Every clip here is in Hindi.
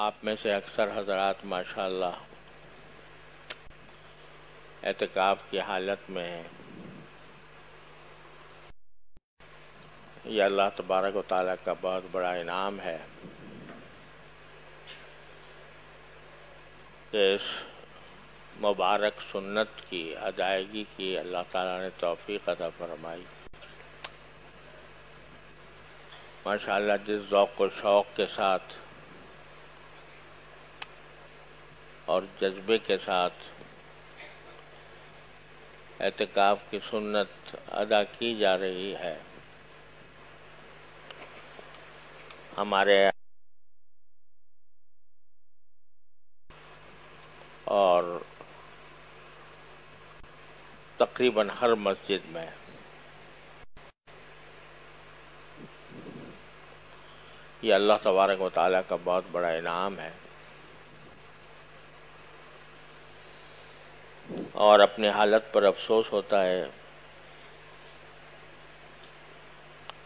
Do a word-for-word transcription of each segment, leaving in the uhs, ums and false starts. आप में से अक्सर हजरात माशाल्लाह एतकाफ की हालत में हैं। यह अल्लाह तबारक व तआला का बहुत बड़ा इनाम है कि इस मुबारक सुन्नत की अदायगी की अल्लाह ताला ने तौफीक अता फरमाई। माशाल्लाह जिस ज़ौक़ व शौक़ के साथ और जज्बे के साथ एहतिकाफ़ की सुन्नत अदा की जा रही है, हमारे और तकरीबन हर मस्जिद में यह अल्लाह तबारक व तआला का बहुत बड़ा इनाम है। और अपनी हालत पर अफसोस होता है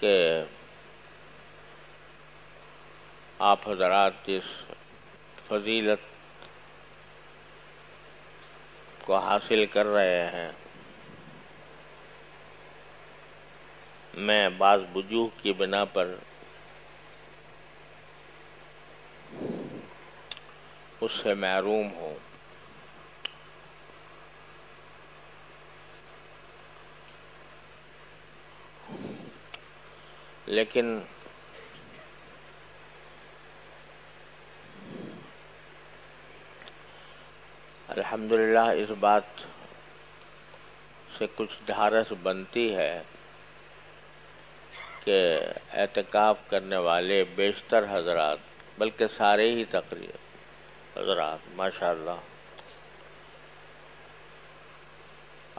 कि आप हज़रात जिस फजीलत को हासिल कर रहे हैं, मैं बाज़ वजूह की बिना पर उससे महरूम हूँ। लेकिन अल्हम्दुलिल्लाह इस बात से कुछ धारस बनती है कि एहतिकाफ करने वाले बेशतर हजरात, बल्कि सारे ही तकरीबन हजरात माशाल्लाह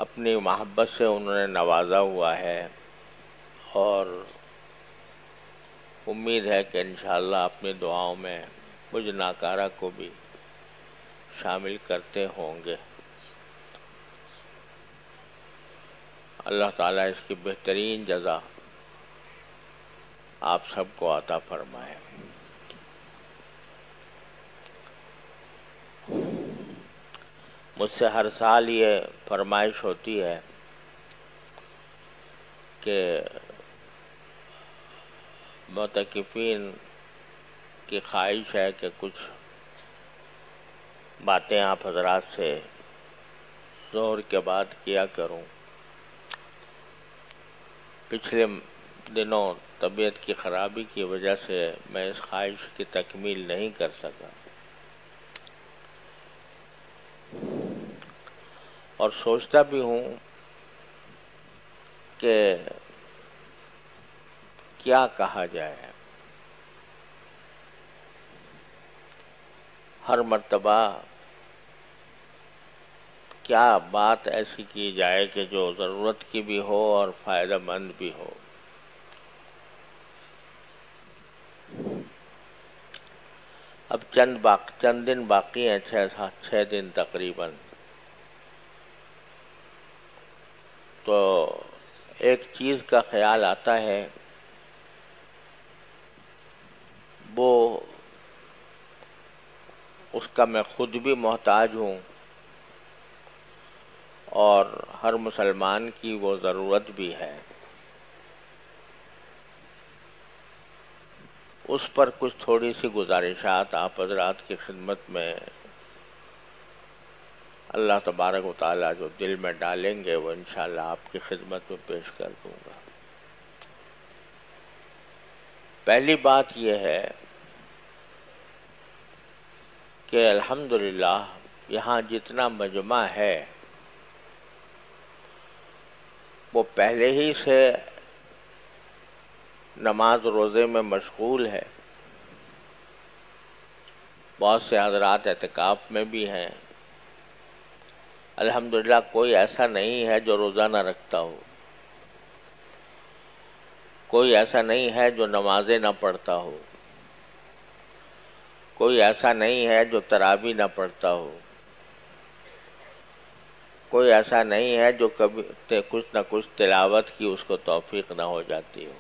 अपनी मोहब्बत से उन्होंने नवाजा हुआ है और उम्मीद है कि इंशाल्लाह अपनी दुआओं में मुझ नाकारा को भी शामिल करते होंगे। अल्लाह ताला इसकी बेहतरीन जज़ा आप सबको अता फरमाए। मुझसे हर साल ये फरमाइश होती है कि मोतकिफ़ीन की ख्वाहिश है कि कुछ बातें आप हजरात से ज़ोहर के बाद किया करूं। पिछले दिनों तबीयत की ख़राबी की वजह से मैं इस ख्वाहिश की तकमील नहीं कर सका और सोचता भी हूँ कि क्या कहा जाए। हर मर्तबा क्या बात ऐसी की जाए कि जो ज़रूरत की भी हो और फ़ायदेमंद भी हो। अब चंद बाक चंद दिन बाकी हैं, छः सात छः दिन तकरीबन, तो एक चीज़ का ख्याल आता है, वो उसका मैं ख़ुद भी मोहताज हूँ और हर मुसलमान की वो ज़रूरत भी है। उस पर कुछ थोड़ी सी गुजारिशात आप हज़रात की खिदमत में अल्लाह तबारक व तआला जो दिल में डालेंगे वो इंशाल्लाह आपकी खिदमत में पेश कर दूँगा। पहली बात यह है कि अल्हम्दुलिल्लाह यहाँ जितना मजमा है वो पहले ही से नमाज रोज़े में मशगूल है। बहुत से हजरात एहतिकाफ में भी हैं। अल्हम्दुलिल्लाह कोई ऐसा नहीं है जो रोज़ाना रखता हो, कोई ऐसा नहीं है जो नमाजें ना पढ़ता हो, कोई ऐसा नहीं है जो तरावी ना पढ़ता हो, कोई ऐसा नहीं है जो कभी कुछ ना कुछ तिलावत की उसको तौफीक ना हो जाती हो।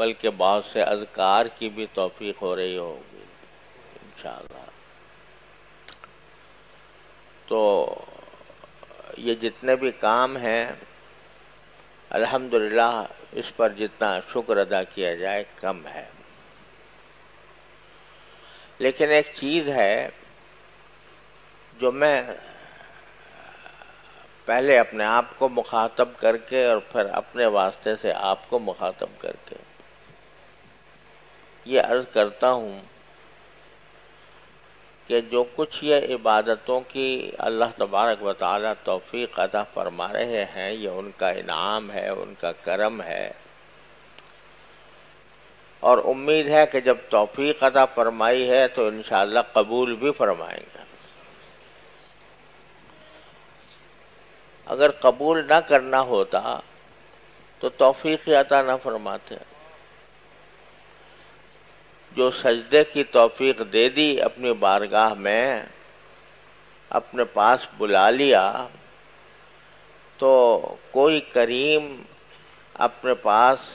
बल्कि बहुत से अज़कार की भी तौफीक हो रही होगी इंशाअल्लाह। तो ये जितने भी काम हैं अल्हम्दुलिल्लाह इस पर जितना शुक्र अदा किया जाए कम है। लेकिन एक चीज़ है जो मैं पहले अपने आप को मुखातब करके और फिर अपने वास्ते से आपको मुखातब करके ये अर्ज़ करता हूँ कि जो कुछ ये इबादतों की अल्लाह तबारक व तआला तौफीक अता फरमा रहे हैं ये उनका इनाम है, उनका करम है। और उम्मीद है कि जब तौफीक अता फरमाई है तो इंशाअल्लाह कबूल भी फरमाएंगे। अगर कबूल ना करना होता तो तौफीक अता ना फरमाते। जो सजदे की तौफीक दे दी अपनी बारगाह में, अपने पास बुला लिया, तो कोई करीम अपने पास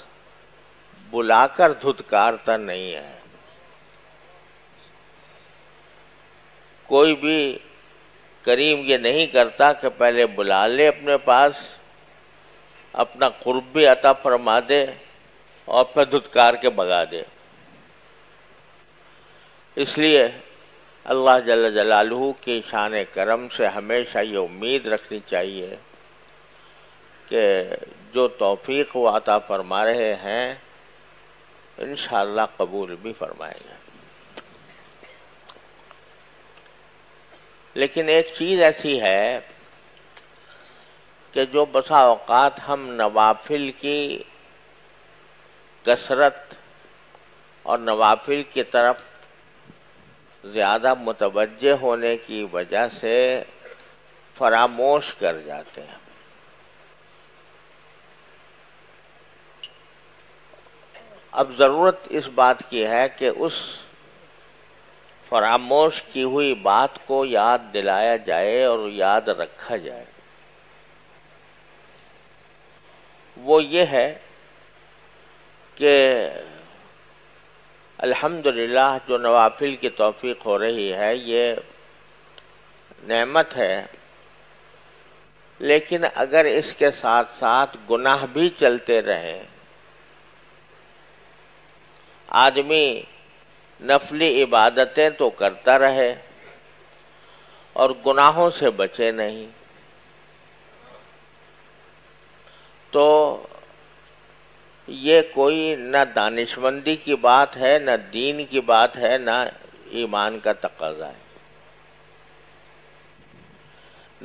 बुलाकर धुतकारता नहीं है। कोई भी करीम ये नहीं करता कि पहले बुला ले अपने पास, अपना कुर्ब भी अता फरमा दे और फिर धुतकार के भगा दे। इसलिए अल्लाह जल्ल जलालहू की शान करम से हमेशा ये उम्मीद रखनी चाहिए कि जो तौफीक वो अता फरमा रहे हैं इंशाअल्लाह कबूल भी फरमाएंगे। लेकिन एक चीज़ ऐसी है कि जो बसा औकात हम नवाफिल की कसरत और नवाफिल की तरफ ज़्यादा मुतवज्जे होने की वजह से फरामोश कर जाते हैं। अब ज़रूरत इस बात की है कि उस फरामोश की हुई बात को याद दिलाया जाए और याद रखा जाए। वो ये है कि अल्हम्दुलिल्लाह जो नवाफिल की तौफीक हो रही है ये नेमत है, लेकिन अगर इसके साथ साथ गुनाह भी चलते रहें, आदमी नफली इबादतें तो करता रहे और गुनाहों से बचे नहीं, तो ये कोई ना दानिशमंदी की बात है, ना दीन की बात है, ना ईमान का तकाज़ा है।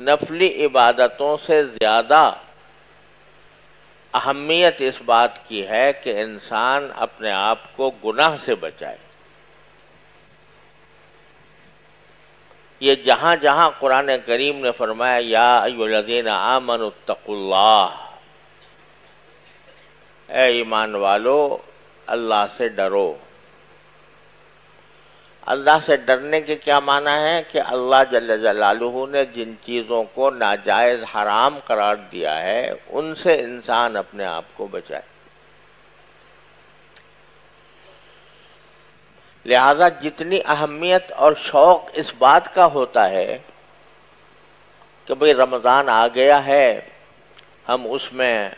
नफली इबादतों से ज़्यादा अहमियत इस बात की है कि इंसान अपने आप को गुनाह से बचाए। ये जहाँ जहाँ कुरान करीम ने फरमाया या अय्युहल्लज़ीना आमनुत्तकुल्लाह, ए ईमान वालो अल्लाह से डरो। अल्लाह से डरने के क्या माना है कि अल्लाह जल्ल जलालुहू ने जिन चीज़ों को नाजायज़ हराम करार दिया है उनसे इंसान अपने आप को बचाए। लिहाजा जितनी अहमियत और शौक़ इस बात का होता है कि भाई रमज़ान आ गया है, हम उसमें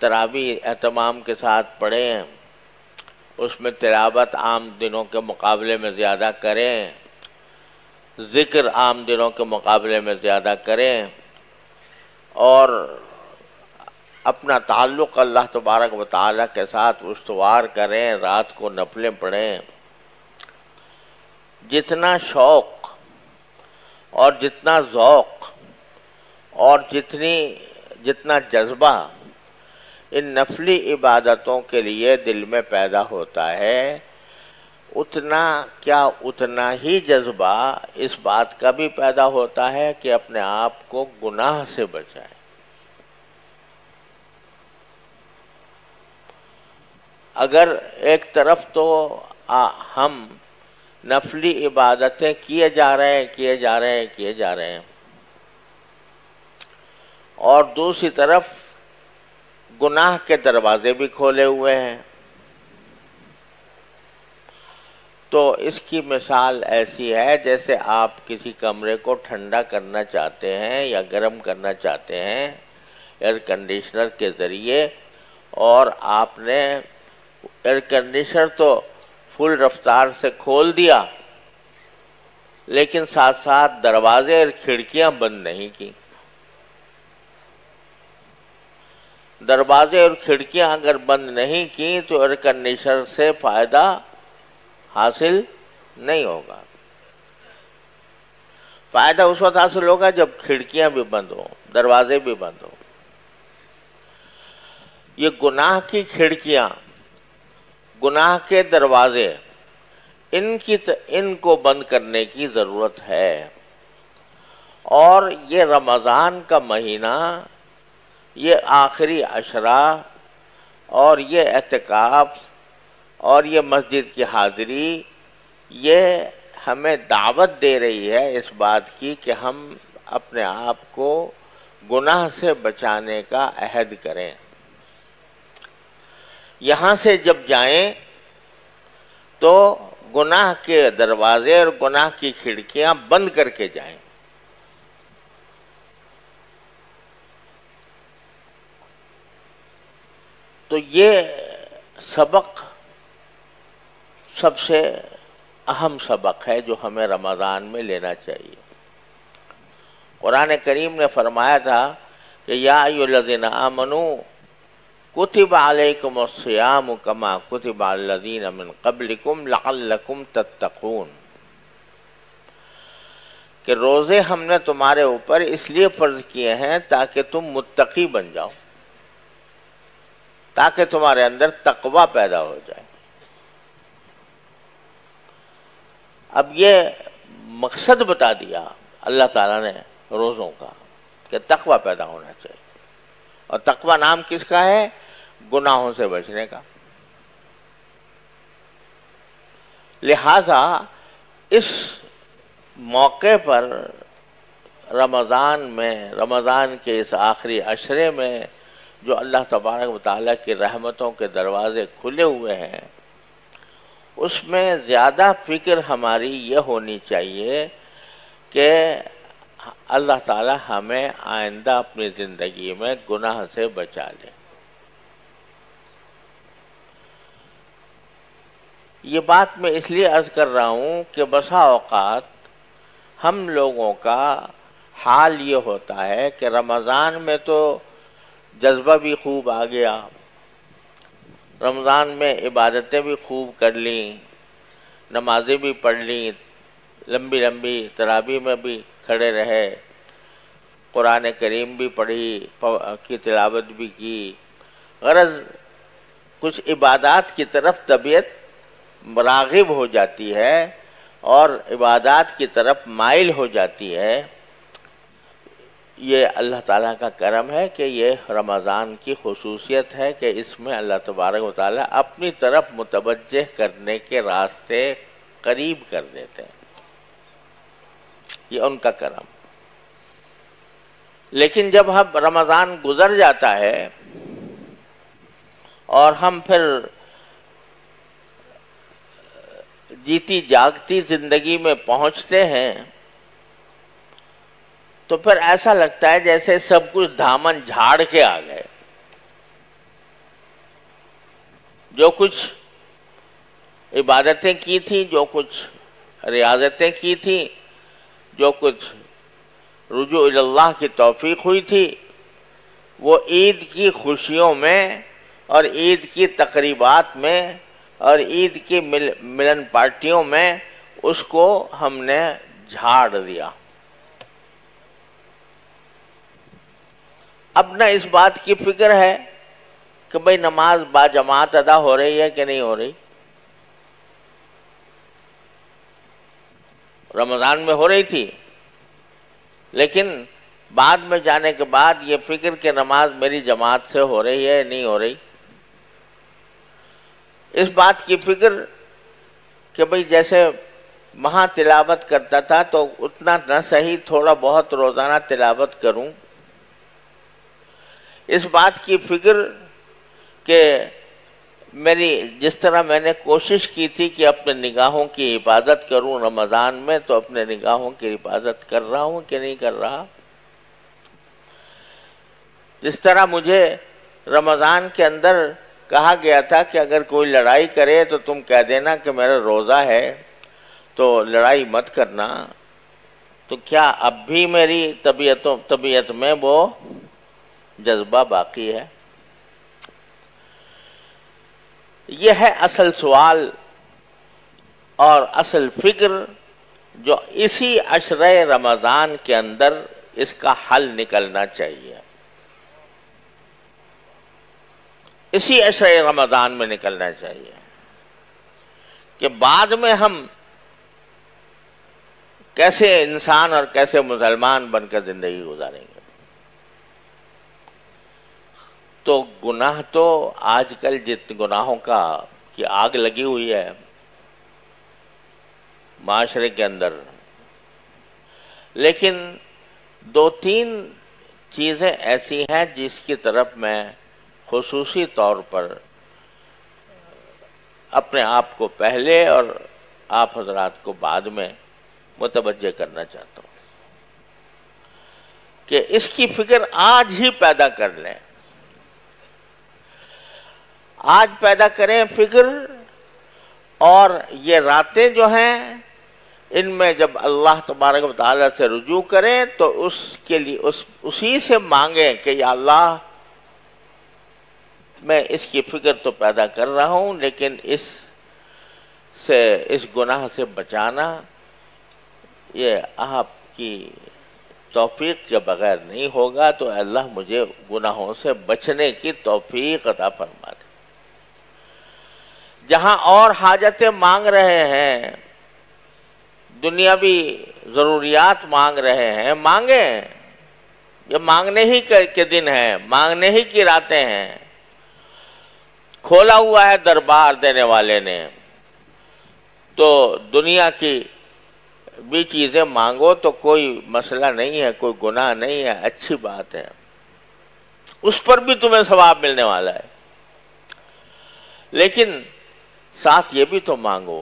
तरावी एहतमाम के साथ पढ़ें, उसमें तिलावत आम दिनों के मुकाबले में ज़्यादा करें, ज़िक्र आम दिनों के मुकाबले में ज़्यादा करें और अपना ताल्लुक़ अल्लाह तबारक व तआला के साथ उस्तवार करें, रात को नफलें पढ़ें। जितना शौक़ और जितना ज़ौक़ और जितनी जितना जज्बा इन नफली इबादतों के लिए दिल में पैदा होता है, उतना क्या उतना ही जज्बा इस बात का भी पैदा होता है कि अपने आप को गुनाह से बचाएं। अगर एक तरफ तो आ, हम नफली इबादतें किए जा रहे हैं किए जा रहे हैं किए जा रहे हैं और दूसरी तरफ गुनाह के दरवाजे भी खोले हुए हैं। तो इसकी मिसाल ऐसी है जैसे आप किसी कमरे को ठंडा करना चाहते हैं या गर्म करना चाहते हैं एयर कंडीशनर के ज़रिए, और आपने एयर कंडीशनर तो फुल रफ्तार से खोल दिया लेकिन साथ साथ दरवाजे और खिड़कियां बंद नहीं की। दरवाजे और खिड़कियां अगर बंद नहीं की तो एयर कंडीशनर से फ़ायदा हासिल नहीं होगा। फायदा उस वक्त हासिल होगा जब खिड़कियां भी बंद हो, दरवाजे भी बंद हो। ये गुनाह की खिड़कियां, गुनाह के दरवाजे, इनकी इनको बंद करने की ज़रूरत है। और ये रमज़ान का महीना, ये आखिरी अशरा और ये एहतिकाफ और ये मस्जिद की हाज़िरी, ये हमें दावत दे रही है इस बात की कि हम अपने आप को गुनाह से बचाने का अहद करें। यहाँ से जब जाएं तो गुनाह के दरवाजे और गुनाह की खिड़कियाँ बंद करके जाएं। तो ये सबक सबसे अहम सबक है जो हमें रमज़ान में लेना चाहिए। कुरान करीम ने फरमाया था कि या अय्युहल्लज़ीना आमनू कुतिबा अलैकुमुस्सियाम कमा कुतिबा अल्लज़ीना मिन क़ब्लिकुम लअल्लकुम तत्तक़ून, कि रोज़े हमने तुम्हारे ऊपर इसलिए फ़र्ज़ किए हैं ताकि तुम मुत्तकी बन जाओ, ताकि तुम्हारे अंदर तकवा पैदा हो जाए। अब ये मकसद बता दिया अल्लाह ताला ने रोज़ों का कि तकवा पैदा होना चाहिए। और तकवा नाम किसका है? गुनाहों से बचने का। लिहाजा इस मौके पर रमज़ान में, रमज़ान के इस आखिरी अशरे में जो अल्लाह तबारक व तआला की रहमतों के दरवाज़े खुले हुए हैं, उसमें ज़्यादा फ़िक्र हमारी ये होनी चाहिए कि अल्लाह ताला हमें आइंदा अपनी ज़िंदगी में गुनाह से बचा ले। ये बात मैं इसलिए अर्ज़ कर रहा हूँ कि बसा औक़ात हम लोगों का हाल ये होता है कि रमज़ान में तो जज्बा भी खूब आ गया, रमज़ान में इबादतें भी खूब कर लीं, नमाज़ें भी पढ़ लीं, लंबी लंबी तरावी में भी खड़े रहे, कुरान करीम भी पढ़ी, की तिलावत भी की। गरज़ कुछ इबादात की तरफ तबीयत राग़िब हो जाती है और इबादात की तरफ माइल हो जाती है। ये अल्लाह ताला का करम है कि ये रमज़ान की खसूसियत है कि इसमें अल्लाह तबारक व तआला अपनी तरफ मुतवज्जह करने के रास्ते करीब कर देते हैं, ये उनका करम। लेकिन जब हम रमज़ान गुज़र जाता है और हम फिर जीती जागती ज़िंदगी में पहुँचते हैं तो फिर ऐसा लगता है जैसे सब कुछ दामन झाड़ के आ गए। जो कुछ इबादतें की थी, जो कुछ रियाजतें की थी, जो कुछ रुजू इल्लाह की तौफीक हुई थी, वो ईद की खुशियों में और ईद की तकरीबात में और ईद की मिल, मिलन पार्टियों में उसको हमने झाड़ दिया। अब न इस बात की फिक्र है कि भाई नमाज बाजमात अदा हो रही है कि नहीं हो रही। रमज़ान में हो रही थी लेकिन बाद में जाने के बाद ये फिक्र कि नमाज मेरी जमात से हो रही है नहीं हो रही। इस बात की फिक्र कि भाई जैसे महा तिलावत करता था तो उतना न सही थोड़ा बहुत रोज़ाना तिलावत करूं। इस बात की फिक्र कि मेरी जिस तरह मैंने कोशिश की थी कि अपने निगाहों की हिफाजत करूं रमज़ान में, तो अपने निगाहों की हिफाजत कर रहा हूं कि नहीं कर रहा। जिस तरह मुझे रमज़ान के अंदर कहा गया था कि अगर कोई लड़ाई करे तो तुम कह देना कि मेरा रोज़ा है, तो लड़ाई मत करना, तो क्या अब भी मेरी तबीयतों तबीयत में वो जज्बा बाकी है? यह है असल सवाल और असल फिक्र, जो इसी अशरे रमज़ान के अंदर इसका हल निकलना चाहिए, इसी अशरे रमज़ान में निकलना चाहिए कि बाद में हम कैसे इंसान और कैसे मुसलमान बनकर जिंदगी गुजारेंगे। तो गुनाह तो आजकल जितने गुनाहों का की आग लगी हुई है माशरे के अंदर, लेकिन दो तीन चीज़ें ऐसी हैं जिसकी तरफ मैं खुसूसी तौर पर अपने आप को पहले और आप हजरात को बाद में मुतवज्जे करना चाहता हूँ कि इसकी फिक्र आज ही पैदा कर लें, आज पैदा करें फिक्र। और ये रातें जो हैं, इनमें जब अल्लाह तबारक व तआला से रुजू करें तो उसके लिए उस उसी से मांगें कि या अल्लाह, मैं इसकी फिक्र तो पैदा कर रहा हूँ, लेकिन इस से इस गुनाह से बचाना ये आपकी तौफीक के बगैर नहीं होगा, तो अल्लाह मुझे गुनाहों से बचने की तौफीक अता फरमा दे। जहाँ और हाजतें मांग रहे हैं, दुनियावी ज़रूरियात मांग रहे हैं, मांगें, ये मांगने ही के दिन हैं, मांगने ही की रातें हैं। खोला हुआ है दरबार देने वाले ने, तो दुनिया की भी चीज़ें मांगो तो कोई मसला नहीं है, कोई गुनाह नहीं है, अच्छी बात है, उस पर भी तुम्हें सवाब मिलने वाला है। लेकिन साथ ये भी तो मांगो,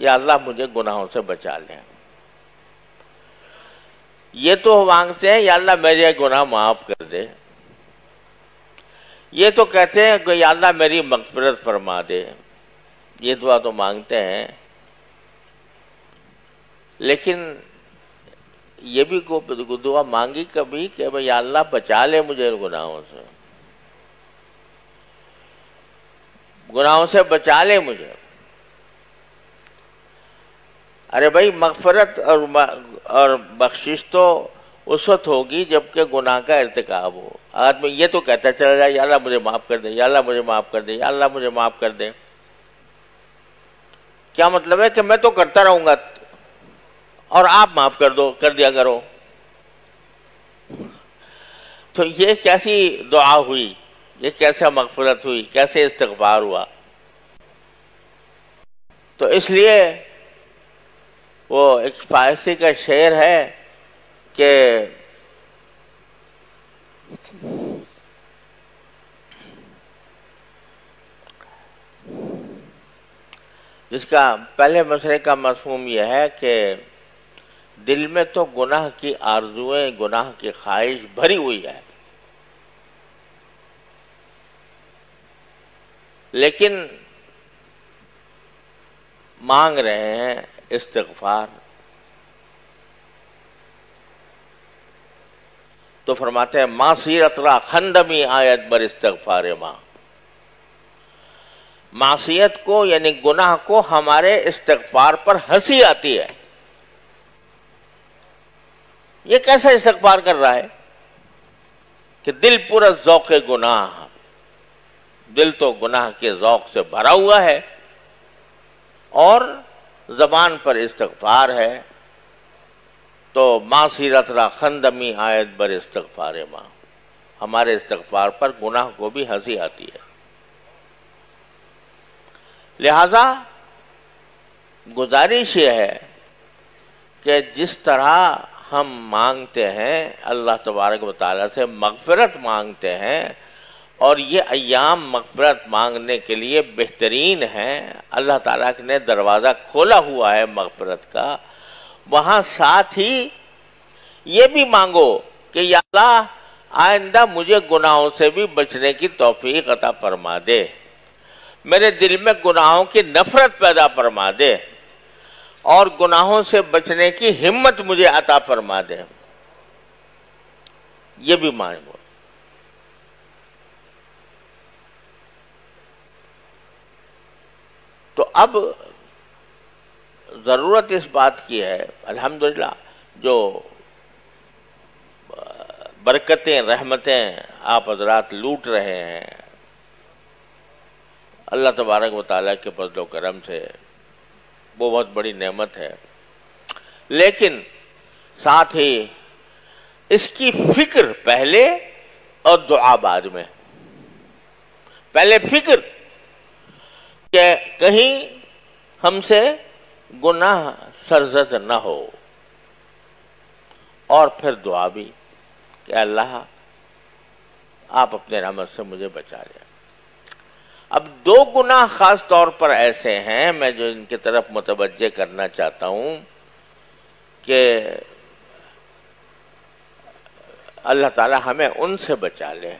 या अल्लाह मुझे गुनाहों से बचा ले। ये तो मांगते हैं या अल्लाह मेरे गुनाह माफ़ कर दे, ये तो कहते हैं कि या अल्लाह मेरी मग़फ़िरत फरमा दे, ये दुआ तो मांगते हैं, लेकिन ये भी को दुआ मांगी कभी कि भाई या अल्लाह बचा ले मुझे गुनाहों से, गुनाहों से बचा ले मुझे। अरे भाई, मगफरत और और बख्शिश तो उस वक्त होगी जबकि गुनाह का इर्तिकाब हो। आदमी ये तो कहता चला जाए या अल्लाह मुझे माफ़ कर दे, या अल्लाह मुझे माफ़ कर दे, या अल्लाह मुझे माफ़ कर दे। क्या मतलब है कि मैं तो करता रहूँगा और आप माफ़ कर दो, कर दिया करो। तो ये कैसी दुआ हुई, ये कैसा मग़फ़िरत हुई, कैसे इस्तिग़फ़ार हुआ। तो इसलिए वो एक फ़ारसी का शेर है कि जिसका पहले मसरे का मफ़हूम यह है कि दिल में तो गुनाह की आरज़ुएं, गुनाह की ख्वाहिश भरी हुई है, लेकिन मांग रहे हैं इस्तिग़फ़ार। तो फरमाते हैं माँ सीरत रा खंदमी आयत बर इस्तिग़फ़ार माँ, मासियत को यानी गुनाह को हमारे इस्तिग़फ़ार पर हंसी आती है। ये कैसा इस्तिग़फ़ार कर रहा है कि दिल पूरा ज़ौक़ गुनाह, दिल तो गुनाह के ज़ौक़ से भरा हुआ है और ज़बान पर इस्तिग़फ़ार है। तो मासीरत रा खंदमी आयत बर इस्तिग़फ़ार माँ, हमारे इस्तिग़फ़ार पर गुनाह को भी हंसी आती है। लिहाजा गुजारिश ये है कि जिस तरह हम मांगते हैं अल्लाह तबारक व तआला से मग़फ़िरत मांगते हैं, और ये अय्याम मगफिरत मांगने के लिए बेहतरीन हैं। अल्लाह ताला ने दरवाज़ा खोला हुआ है मगफिरत का। वहाँ साथ ही ये भी मांगो कि या अल्लाह आइंदा मुझे गुनाहों से भी बचने की तौफीक अता फरमा दे, मेरे दिल में गुनाहों की नफरत पैदा फरमा दे और गुनाहों से बचने की हिम्मत मुझे अता फरमा दे। ये भी मांगो। तो अब ज़रूरत इस बात की है, अल्हम्दुलिल्लाह जो बरकतें रहमतें आप हज़रात लूट रहे हैं, अल्लाह तबारक व तआला के फज़्ल व करम से वो बहुत बड़ी नेमत है, लेकिन साथ ही इसकी फिक्र पहले और दुआ बाद में। पहले फिक्र कि कहीं हमसे गुनाह सरजद न हो, और फिर दुआ भी कि अल्लाह आप अपने रहमत से मुझे बचा लें। अब दो गुनाह ख़ास तौर पर ऐसे हैं मैं जो इनकी तरफ मुतवज्जे करना चाहता हूँ कि अल्लाह ताला हमें उनसे बचा ले,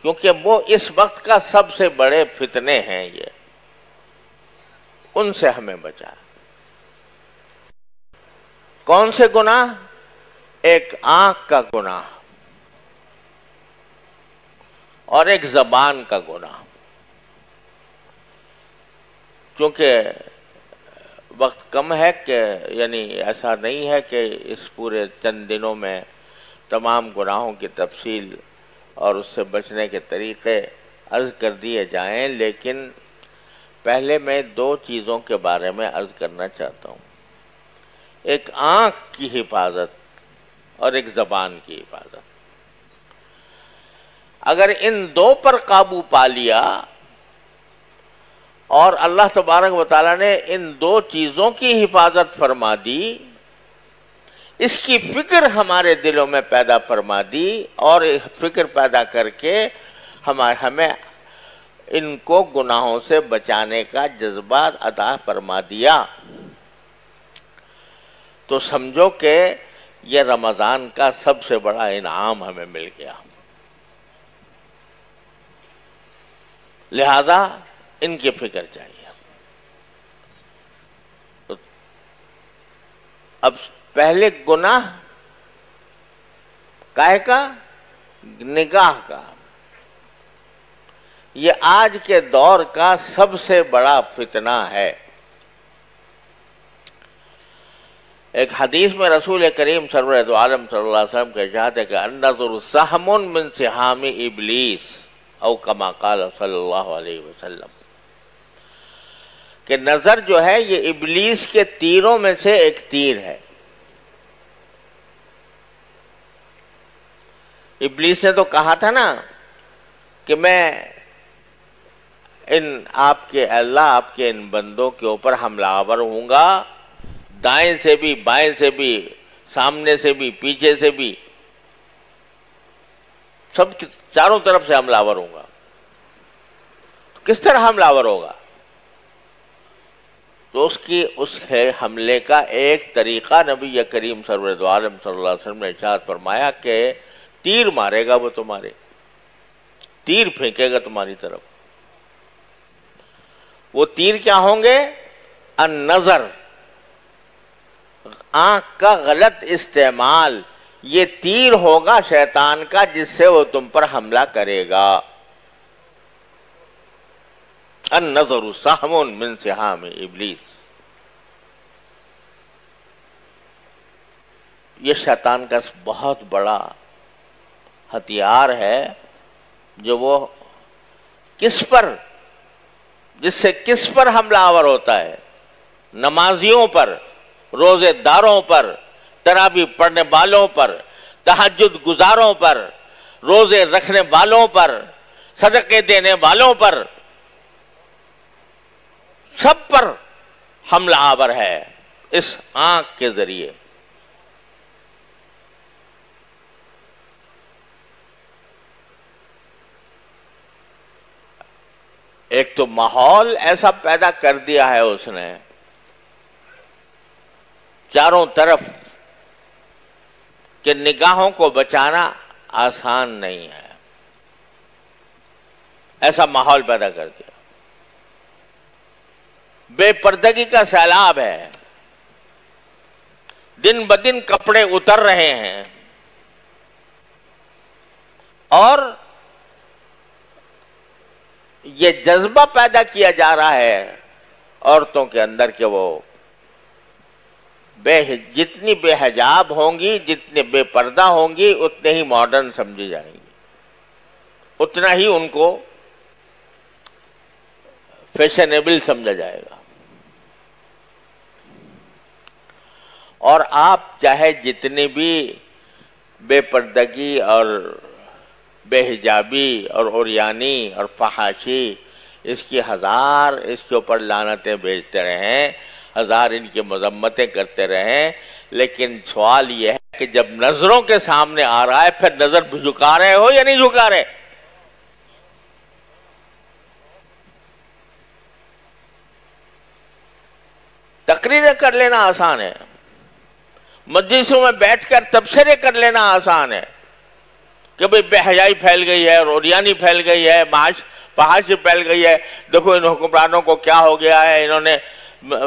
क्योंकि वो इस वक्त का सबसे बड़े फितने हैं। ये उनसे हमें बचा। कौन से गुनाह? एक आँख का गुनाह और एक ज़बान का गुनाह, क्योंकि वक्त कम है कि यानी ऐसा नहीं है कि इस पूरे चंद दिनों में तमाम गुनाहों की तफसील और उससे बचने के तरीक़े अर्ज़ कर दिए जाएं, लेकिन पहले मैं दो चीज़ों के बारे में अर्ज़ करना चाहता हूँ। एक आँख की हिफाजत और एक ज़बान की हिफाजत। अगर इन दो पर काबू पा लिया और अल्लाह तबारक व तआला ने इन दो चीज़ों की हिफाजत फरमा दी, इसकी फिक्र हमारे दिलों में पैदा फरमा दी और फिक्र पैदा करके हमारे हमें इनको गुनाहों से बचाने का जज्बा अता फरमा दिया, तो समझो कि यह रमज़ान का सबसे बड़ा इनाम हमें मिल गया। लिहाजा इनकी फिक्र चाहिए। तो अब पहले गुनाह काहे का? निगाह का। ये आज के दौर का सबसे बड़ा फितना है। एक हदीस में रसूल करीम सरवर दो आलम सल्लल्लाहु अलैहि वसल्लम के इरशाद है कि अन्नज़ुरु सहमुन मिन सिहामी इब्लीस औ कमा काल सल्लल्लाहु अलैहि वसल्लम, कि नज़र जो है ये इब्लीस के तीरों में से एक तीर है। इब्लीस ने तो कहा था ना कि मैं इन आपके अल्लाह आपके इन बंदों के ऊपर हमलावर होऊंगा, दाएं से भी बाएं से भी सामने से भी पीछे से भी सब चारों तरफ से हमलावर होगा। तो किस तरह हमलावर होगा? तो उसकी उस हमले का एक तरीका नबी करीम सरवर दो आलम सल्लल्लाहु अलैहि वसल्लम ने इरशाद फरमाया कि तीर मारेगा वो तुम्हारे, तीर फेंकेगा तुम्हारी तरफ। वो तीर क्या होंगे? अन-नज़र, आँख का गलत इस्तेमाल। ये तीर होगा शैतान का जिससे वो तुम पर हमला करेगा। अन्नज़रु सहमुन मिन सिहाम इब्लीस, ये शैतान का बहुत बड़ा हथियार है जो वो किस पर, जिससे किस पर हमलावर होता है? नमाजियों पर, रोजेदारों पर, तरावी पढ़ने वालों पर, तहज्जुद गुजारों पर, रोजे रखने वालों पर, सदक़े देने वालों पर, सब पर हमला आवर है इस आँख के जरिए। एक तो माहौल ऐसा पैदा कर दिया है उसने, चारों तरफ के निगाहों को बचाना आसान नहीं है, ऐसा माहौल पैदा कर दिया। बेपर्दगी का सैलाब है, दिन ब दिन कपड़े उतर रहे हैं और ये जज्बा पैदा किया जा रहा है औरतों के अंदर के वो बे जितनी बेहिजाब होंगी, जितने बेपर्दा होंगी, उतने ही मॉडर्न समझी जाएंगी, उतना ही उनको फैशनेबल समझा जाएगा। और आप चाहे जितनी भी बेपर्दगी और बेहिजाबी और औरयानी और फहाशी, इसकी हज़ार इसके ऊपर लानतें भेजते रहें, हज़ार इनकी मजम्मतें करते रहें, लेकिन सवाल यह है कि जब नज़रों के सामने आ रहा है फिर नज़र झुका रहे हो या नहीं झुका रहे। तकरीरें कर लेना आसान है, मजलिसों में बैठकर तबसरे कर लेना आसान है कि भाई बेहयाई फैल गई है, औरयानी फैल गई है, महाश फहाशी फैल गई है, देखो इन हुक्मरानों को क्या हो गया है, इन्होंने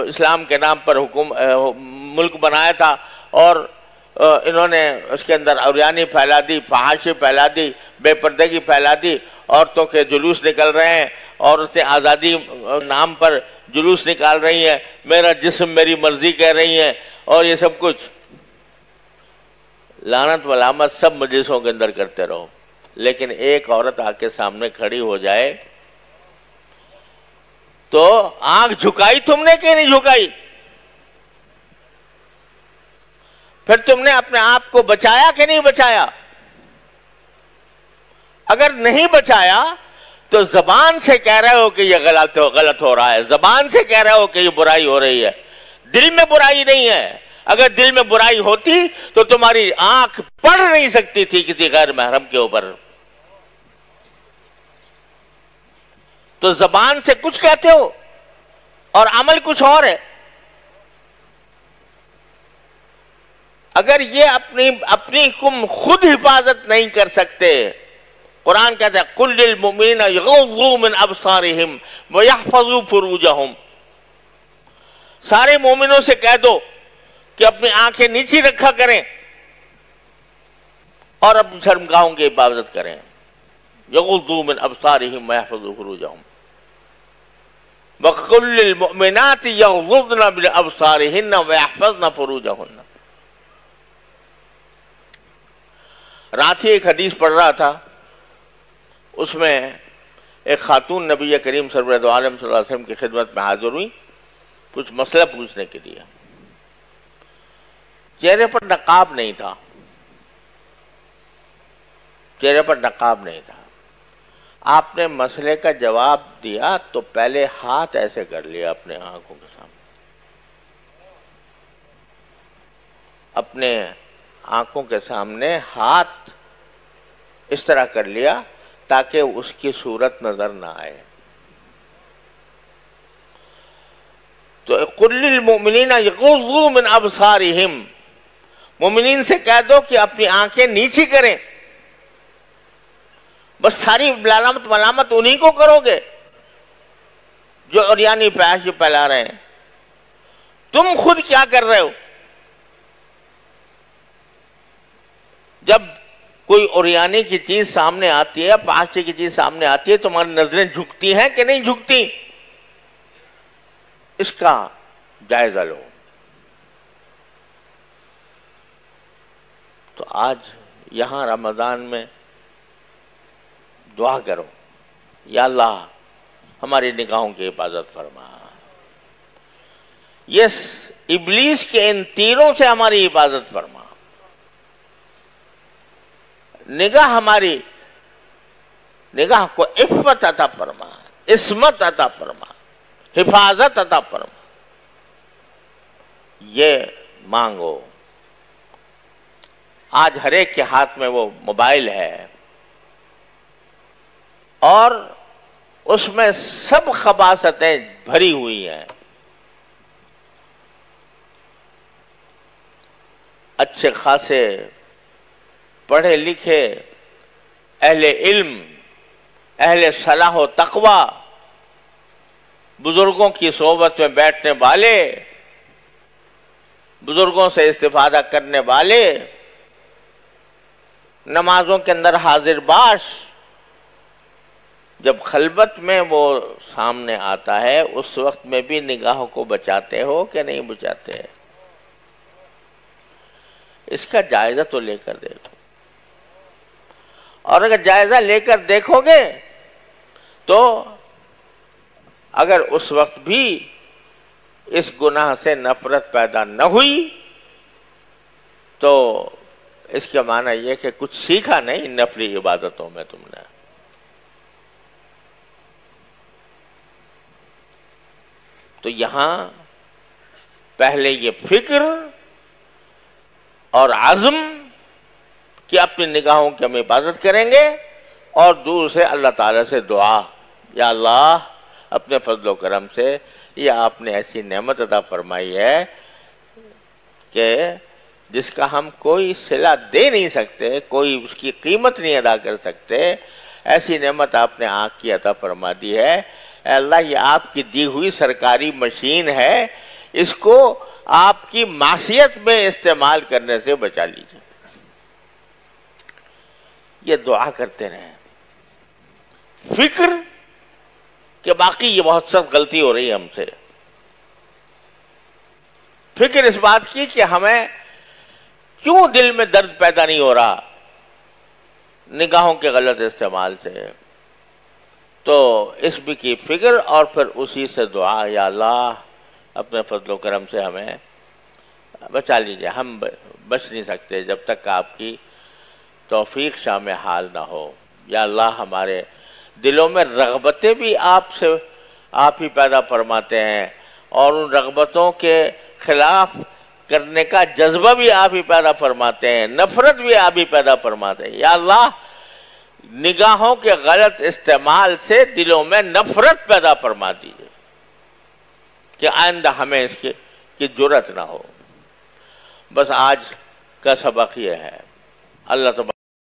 इस्लाम के नाम पर हुकुम मुल्क बनाया था और इन्होंने उसके अंदर औरयानी फैला दी, फहाशी फैला दी, बेपर्दगी फैला दी, औरतों के जुलूस निकल रहे हैं, औरतें आज़ादी नाम पर जुलूस निकाल रही हैं, मेरा जिस्म मेरी मर्जी कह रही हैं और ये सब कुछ। लानत वलामत सब मजलिसों के अंदर करते रहो, लेकिन एक औरत आके सामने खड़ी हो जाए तो आंख झुकाई तुमने कि नहीं झुकाई? फिर तुमने अपने आप को बचाया कि नहीं बचाया? अगर नहीं बचाया तो जबान से कह रहे हो कि ये गलत हो गलत हो रहा है, जबान से कह रहे हो कि ये बुराई हो रही है, दिल में बुराई नहीं है। अगर दिल में बुराई होती तो तुम्हारी आंख पड़ नहीं सकती थी किसी गैर महरम के ऊपर। तो जबान से कुछ कहते हो और अमल कुछ और है। अगर ये अपनी अपनी तुम खुद हिफाजत नहीं कर सकते, कुरान कहता है कुल लिल मुमिनीना यगुज़्ज़ू मिन अबसारिहिम व यहफ़ज़ू फ़ुरूजहुम, सारे मोमिनों से कह दो कि अपनी आंखें नीची रखा करें और अपनी शर्मगाहों की हिफाजत करें। यगुज़्ज़ू मिन अबसारिहिम व यहफ़ज़ू फ़ुरूजहुम व कुल लिल मुमिनाति यगुज़्ज़ना मिन अबसारिहिन्ना व यहफ़ज़ना फ़ुरूजहुन्ना। रात ही एक हदीस पढ़ रहा था, उसमें एक खातून नबी करीम सल्लल्लाहु अलैहि वसल्लम की खिदमत में हाजिर हुई कुछ मसला पूछने के लिए। चेहरे पर नकाब नहीं था, चेहरे पर नकाब नहीं था। आपने मसले का जवाब दिया तो पहले हाथ ऐसे कर लिया अपने आंखों के सामने, अपने आंखों के सामने हाथ इस तरह कर लिया ताकि उसकी सूरत नजर ना आए। तो कुल लिल मुमिनीना यगुज़्ज़ू मिन अबसारिहिम, मुमिनीन से कह दो कि अपनी आंखें नीची करें। बस सारी लानत मलामत उन्हीं को करोगे जो औरयानी फहाशी फैला रहे हैं। तुम खुद क्या कर रहे हो? जब कोई औरयानी की चीज सामने आती है, फहाशी की चीज सामने आती है, तुम्हारी नजरें झुकती हैं कि नहीं झुकती? इसका जायजा लो। तो आज यहां रमजान में दुआ करो, या अल्लाह हमारी निगाहों की हिफाजत फरमा, ये इब्लीस के इन तीरों से हमारी हिफाजत फरमा। निगाह हमारी निगाह को इफ़्फ़त अता फरमा, इस्मत अता फरमा, हिफाजत अता फरमा, ये मांगो। आज हर एक के हाथ में वो मोबाइल है और उसमें सब खबासतें भरी हुई हैं। अच्छे खासे पढ़े लिखे अहले इल्म, अहले सलाह व तकवा, बुजुर्गों की सोहबत में बैठने वाले, बुजुर्गों से इस्तिफादा करने वाले, नमाजों के अंदर हाजिर बाश, जब खलबत में वो सामने आता है उस वक्त में भी निगाहों को बचाते हो कि नहीं बचाते? इसका जायजा तो लेकर देखो, और अगर जायजा लेकर देखोगे तो अगर उस वक्त भी इस गुनाह से नफरत पैदा न हुई तो इसके माना यह कि कुछ सीखा नहीं नफली इबादतों में तुमने। तो यहां पहले ये फिक्र और आज़म कि अपनी निगाहों की हम हिफाजत करेंगे, और दूर से अल्लाह ताला से दुआ, या अल्लाह अपने फजलो करम से ये आपने ऐसी नेमत अदा फरमाई है कि जिसका हम कोई सिला दे नहीं सकते, कोई उसकी कीमत नहीं अदा कर सकते, ऐसी नेमत आपने आँख की अदा फरमा दी है। अल्लाह ये आपकी दी हुई सरकारी मशीन है, इसको आपकी मासियत में इस्तेमाल करने से बचा लीजिए। ये दुआ करते रहें फिक्र के। बाकी ये बहुत सब गलती हो रही है हमसे। फिक्र इस बात की कि हमें क्यों दिल में दर्द पैदा नहीं हो रहा निगाहों के गलत इस्तेमाल से, तो इस भी की फिक्र और फिर उसी से दुआ, या अल्लाह अपने फजलो करम से हमें बचा लीजिए। हम बच नहीं सकते जब तक आपकी तौफीक शाम हाल ना हो। या अल्लाह हमारे दिलों में रगबतें भी आपसे आप ही पैदा फरमाते हैं, और उन रगबतों के खिलाफ करने का जज्बा भी आप ही पैदा फरमाते हैं, नफरत भी आप ही पैदा फरमाते हैं। या अल्लाह निगाहों के गलत इस्तेमाल से दिलों में नफरत पैदा फरमा दीजिए कि आइंदा हमें इसके की जुर्रत ना हो। बस आज का सबक यह है। अल्लाह तबारक